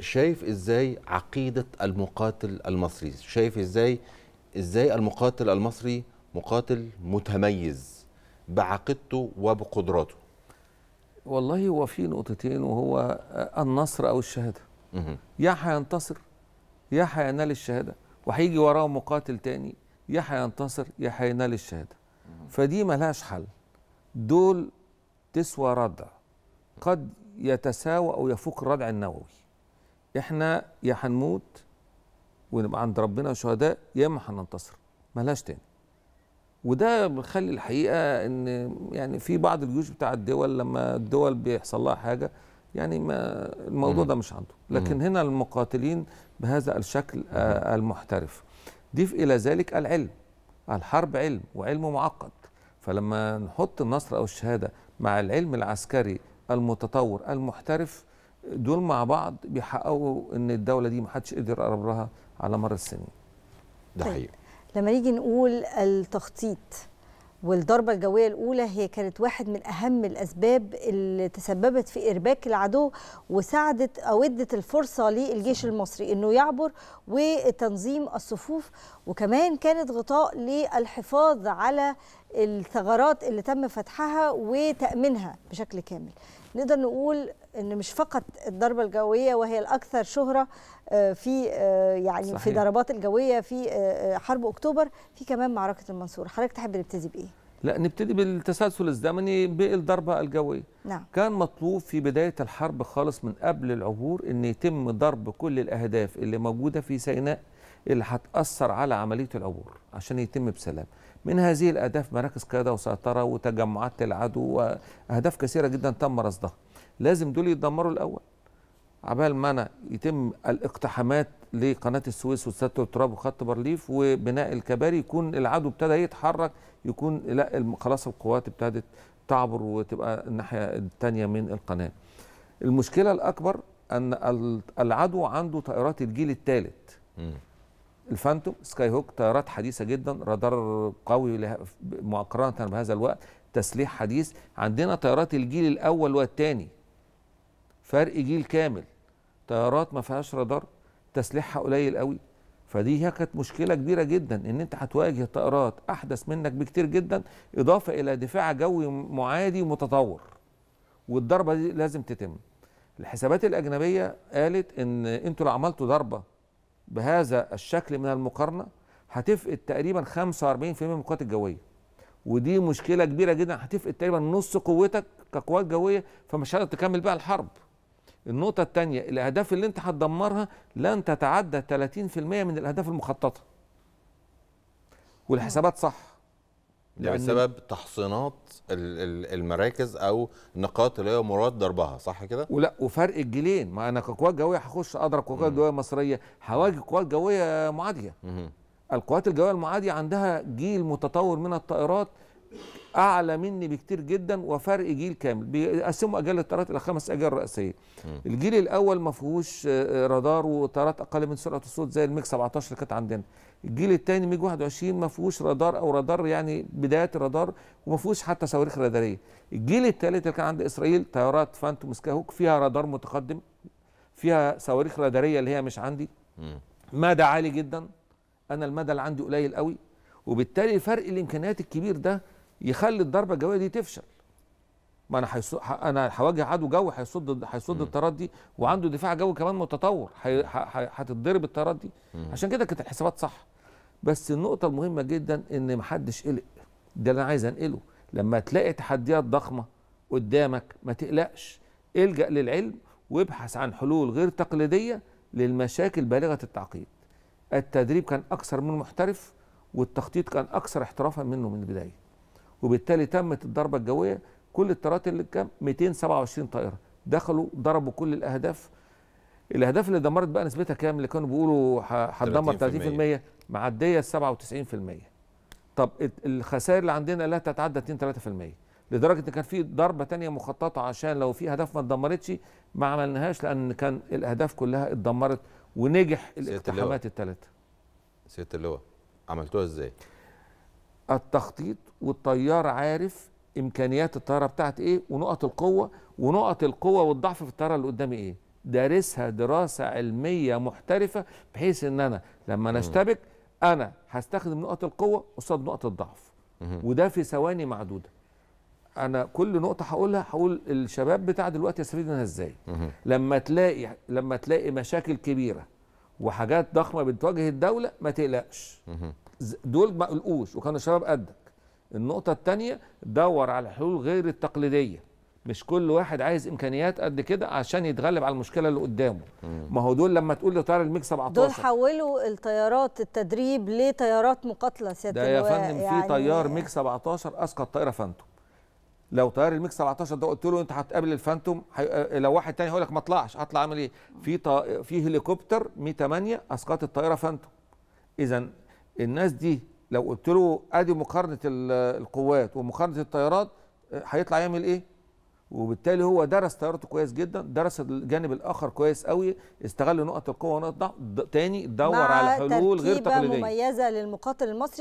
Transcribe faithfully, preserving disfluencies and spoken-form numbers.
شايف ازاي عقيدة المقاتل المصري؟ شايف ازاي ازاي المقاتل المصري مقاتل متميز بعقيدته وبقدراته؟ والله هو في نقطتين، وهو النصر او الشهادة. يا هينتصر يا هينال الشهادة، وهيجي وراه مقاتل تاني يا هينتصر يا هينال الشهادة. فدي ملهاش حل، دول تسوى ردع، قد يتساوى او يفوق الردع النووي. احنا يا هنموت ونبقى عند ربنا شهداء، يا اما هننتصر، ملهاش تاني. وده بيخلي الحقيقه ان يعني في بعض الجيوش بتاع الدول، لما الدول بيحصل لها حاجه يعني ما الموضوع ده مش عنده، لكن هنا المقاتلين بهذا الشكل المحترف. ضيف الى ذلك العلم، الحرب علم وعلم معقد، فلما نحط النصر او الشهاده مع العلم العسكري المتطور المحترف، دول مع بعض بيحققوا ان الدوله دي محدش قدر يقرب لها على مر السنين. ده حقيقي. لما نيجي نقول التخطيط والضربه الجويه الاولى هي كانت واحد من اهم الاسباب اللي تسببت في ارباك العدو، وساعدت او ادت الفرصه للجيش المصري انه يعبر وتنظيم الصفوف، وكمان كانت غطاء للحفاظ على الثغرات اللي تم فتحها وتامينها بشكل كامل. نقدر نقول ان مش فقط الضربه الجويه وهي الاكثر شهره في يعني صحيح. في ضربات الجويه في حرب اكتوبر، في كمان معركه المنصوره. حضرتك تحب نبتدي بايه؟ لا، نبتدي بالتسلسل الزمني بالضربه الجويه. نعم. كان مطلوب في بدايه الحرب خالص من قبل العبور ان يتم ضرب كل الاهداف اللي موجوده في سيناء اللي هتاثر على عمليه العبور عشان يتم بسلام. من هذه الاهداف مراكز قياده وسيطره وتجمعات للعدو واهداف كثيره جدا تم رصدها. لازم دول يتدمروا الاول، عبال ما أنا يتم الاقتحامات لقناه السويس وسد التراب وخط بارليف وبناء الكباري، يكون العدو ابتدى يتحرك، يكون لا خلاص القوات ابتدت تعبر وتبقى الناحيه الثانيه من القناه. المشكله الاكبر ان العدو عنده طائرات الجيل الثالث، الفانتوم، سكاي هوك، طائرات حديثه جدا، رادار قوي مقارنه بهذا الوقت، تسليح حديث. عندنا طائرات الجيل الاول والثاني، فرق جيل كامل، طيارات ما فيهاش رادار، تسليحها قليل قوي. فدي هي كانت مشكله كبيره جدا، ان انت هتواجه طائرات احدث منك بكتير جدا، اضافه الى دفاع جوي معادي متطور، والضربه دي لازم تتم. الحسابات الاجنبيه قالت ان انتوا لو عملتوا ضربه بهذا الشكل من المقارنه هتفقد تقريبا خمسة وأربعين بالمئة من القوات الجويه، ودي مشكله كبيره جدا، هتفقد تقريبا نص قوتك كقوات جويه، فمش هتقدر تكمل بقى الحرب. النقطة الثانية، الأهداف اللي أنت هتدمرها لن تتعدى ثلاثين بالمئة من الأهداف المخططة. والحسابات صح. ده بسبب تحصينات المراكز أو النقاط اللي هي مراد ضربها، صح كده؟ ولا وفرق الجيلين، ما أنا كقوات جوية هخش أضرب قوات جوية مصرية، هواجه قوات جوية معادية. القوات الجوية المعادية عندها جيل متطور من الطائرات أعلى مني بكتير جدا، وفرق جيل كامل. بيقسموا أجال الطيارات إلى خمس أجال رئيسية. الجيل الأول ما فيهوش رادار وطيارات أقل من سرعة الصوت زي الميج سبعتاشر اللي كانت عندنا. الجيل الثاني ميج واحد وعشرين ما فيهوش رادار أو رادار يعني بداية الرادار، وما فيهوش حتى صواريخ رادارية. الجيل الثالث اللي كان عند إسرائيل طيارات فانتوم سكاي هوك، فيها رادار متقدم، فيها صواريخ رادارية اللي هي مش عندي، مدى عالي جدا، أنا المدى اللي عندي قليل قوي، وبالتالي فرق الإمكانيات الكبير ده يخلي الضربه الجويه دي تفشل. ما انا حيص... انا هواجه عدو جوي هيصد هيصد الطيارات دي، وعنده دفاع جوي كمان متطور، هتتضرب الطيارات دي. عشان كده كانت الحسابات صح. بس النقطه المهمه جدا ان محدش قلق، ده اللي انا عايز انقله. لما تلاقي تحديات ضخمه قدامك ما تقلقش، الجا للعلم وابحث عن حلول غير تقليديه للمشاكل بالغه التعقيد. التدريب كان اكثر من محترف، والتخطيط كان اكثر احترافا منه من البدايه، وبالتالي تمت الضربه الجويه. كل الطيارات اللي كان مئتين وسبعة وعشرين طائره دخلوا ضربوا كل الاهداف. الاهداف اللي دمرت بقى نسبتها كام؟ اللي كانوا بيقولوا هتدمر ثلاثين بالمئة معديه سبعة وتسعين بالمئة. طب الخسائر اللي عندنا لا تتعدى اتنين تلاتة بالمئة، لدرجه ان كان في ضربه ثانيه مخططه عشان لو في اهداف ما اتدمرتش، ما عملناهاش لان كان الاهداف كلها اتدمرت، ونجح الاقتحامات الثلاثه. سياده اللواء، عملتوها ازاي؟ التخطيط، والطيار عارف امكانيات الطياره بتاعت ايه ونقط القوه، ونقط القوه والضعف في الطياره اللي قدامي ايه. دارسها دراسه علميه محترفه، بحيث ان انا لما نشتبك انا هستخدم نقط القوه قصاد نقط الضعف، وده في ثواني معدوده. انا كل نقطه هقولها هقول الشباب بتاع دلوقتي يستفيد منها ازاي. لما تلاقي لما تلاقي مشاكل كبيره وحاجات ضخمه بتواجه الدوله ما تقلقش، دول ما قلقوش وكانوا الشباب قدك. النقطه الثانيه، دور على حلول غير التقليديه، مش كل واحد عايز امكانيات قد كده عشان يتغلب على المشكله اللي قدامه. ما هو دول لما تقول له طيار الميج سبعتاشر، دول حولوا الطيارات التدريب لطيارات مقاتله. سياده ده يا فندم، يعني في طيار ميج سبعتاشر اسقط طائره فانتوم. لو طيار الميج سبعتاشر ده قلت له انت هتقابل الفانتوم، حي... لو واحد تاني هيقول لك ما اطلعش، هطلع اعمل ايه؟ في ط... في هليكوبتر مي تمانية اسقطت الطائره فانتوم. اذا الناس دي لو قلت له ادي مقارنه القوات ومقارنه الطيارات هيطلع يعمل ايه؟ وبالتالي هو درس طيارته كويس جدا، درس الجانب الاخر كويس قوي، استغل نقط القوه ونقط الضعف. تاني، دور على حلول غير تقليديه مع تركيبة مميزه للمقاتل المصري.